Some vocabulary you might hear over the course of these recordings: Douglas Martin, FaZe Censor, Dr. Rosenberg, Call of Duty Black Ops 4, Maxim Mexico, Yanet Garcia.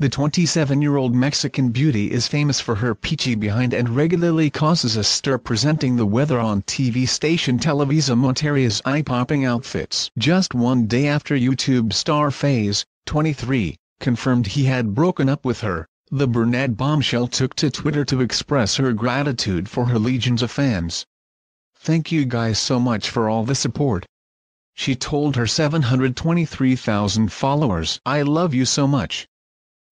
The 27-year-old Mexican beauty is famous for her peachy behind and regularly causes a stir presenting the weather on TV station Televisa Monterrey's eye-popping outfits. Just one day after YouTube star FaZe, 23, confirmed he had broken up with her, the brunette bombshell took to Twitter to express her gratitude for her legions of fans. "Thank you guys so much for all the support," she told her 723,000 followers. "I love you so much."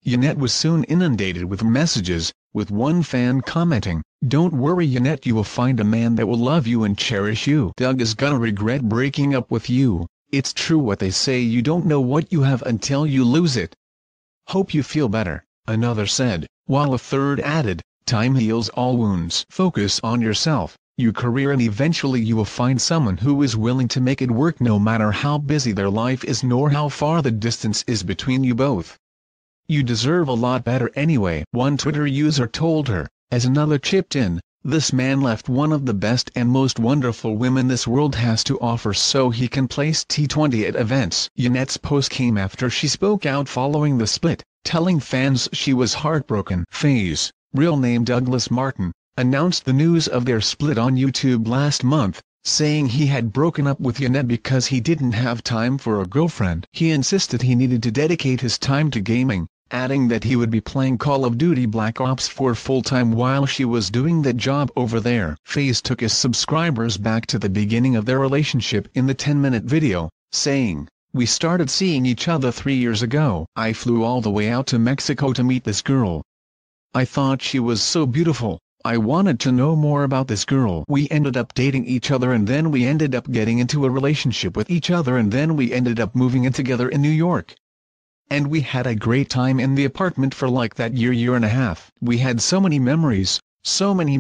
Yanet was soon inundated with messages, with one fan commenting, "Don't worry Yanet, you will find a man that will love you and cherish you. Doug is gonna regret breaking up with you. It's true what they say, you don't know what you have until you lose it. Hope you feel better," another said, while a third added, "Time heals all wounds. Focus on yourself, your career, and eventually you will find someone who is willing to make it work no matter how busy their life is nor how far the distance is between you both. You deserve a lot better anyway." One Twitter user told her, as another chipped in, "This man left one of the best and most wonderful women this world has to offer so he can place T20 at events." Yanet's post came after she spoke out following the split, telling fans she was heartbroken. FaZe, real name Douglas Martin, announced the news of their split on YouTube last month, saying he had broken up with Yanet because he didn't have time for a girlfriend. He insisted he needed to dedicate his time to gaming, adding that he would be playing Call of Duty Black Ops 4 full-time while she was doing that job over there. FaZe took his subscribers back to the beginning of their relationship in the 10-minute video, saying, "We started seeing each other 3 years ago. I flew all the way out to Mexico to meet this girl. I thought she was so beautiful. I wanted to know more about this girl. We ended up dating each other, and then we ended up getting into a relationship with each other, and then we ended up moving in together in New York. And we had a great time in the apartment for like that year and a half. We had so many memories, so many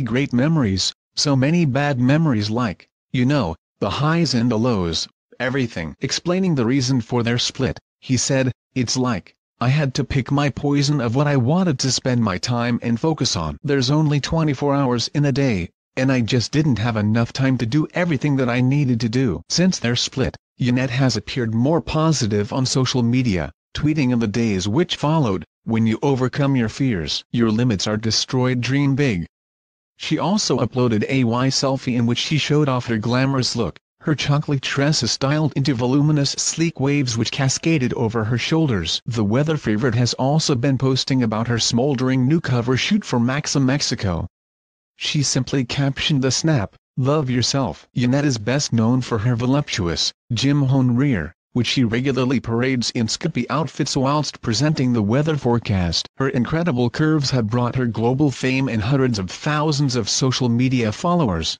great memories, so many bad memories, like, you know, the highs and the lows, everything." Explaining the reason for their split, he said, "It's like, I had to pick my poison of what I wanted to spend my time and focus on. There's only 24 hours in a day, and I just didn't have enough time to do everything that I needed to do." Since their split, Yanet has appeared more positive on social media, tweeting in the days which followed, "When you overcome your fears, your limits are destroyed, dream big." She also uploaded a Y selfie in which she showed off her glamorous look, her chocolate tresses styled into voluminous sleek waves which cascaded over her shoulders. The weather favorite has also been posting about her smoldering new cover shoot for Maxim Mexico. She simply captioned the snap, "Love yourself." Yanet is best known for her voluptuous gym-hone rear, which she regularly parades in skimpy outfits whilst presenting the weather forecast. Her incredible curves have brought her global fame and hundreds of thousands of social media followers.